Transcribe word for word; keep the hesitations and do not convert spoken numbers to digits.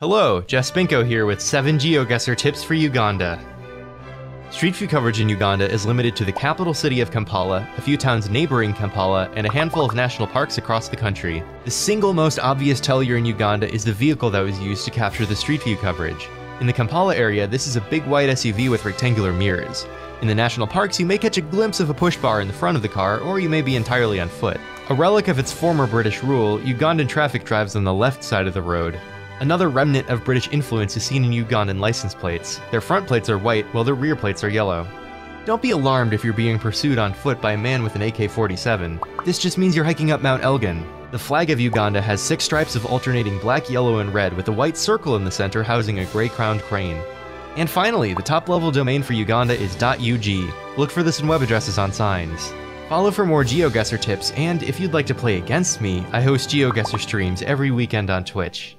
Hello, Jaspinko here with seven GeoGuessr tips for Uganda. Street view coverage in Uganda is limited to the capital city of Kampala, a few towns neighboring Kampala, and a handful of national parks across the country. The single most obvious tellier in Uganda is the vehicle that was used to capture the street view coverage. In the Kampala area, this is a big white S U V with rectangular mirrors. In the national parks, you may catch a glimpse of a push bar in the front of the car, or you may be entirely on foot. A relic of its former British rule, Ugandan traffic drives on the left side of the road. Another remnant of British influence is seen in Ugandan license plates. Their front plates are white, while their rear plates are yellow. Don't be alarmed if you're being pursued on foot by a man with an A K forty-seven. This just means you're hiking up Mount Elgon. The flag of Uganda has six stripes of alternating black, yellow, and red, with a white circle in the center housing a gray-crowned crane. And finally, the top-level domain for Uganda is .ug. Look for this in web addresses on signs. Follow for more GeoGuessr tips, and if you'd like to play against me, I host GeoGuessr streams every weekend on Twitch.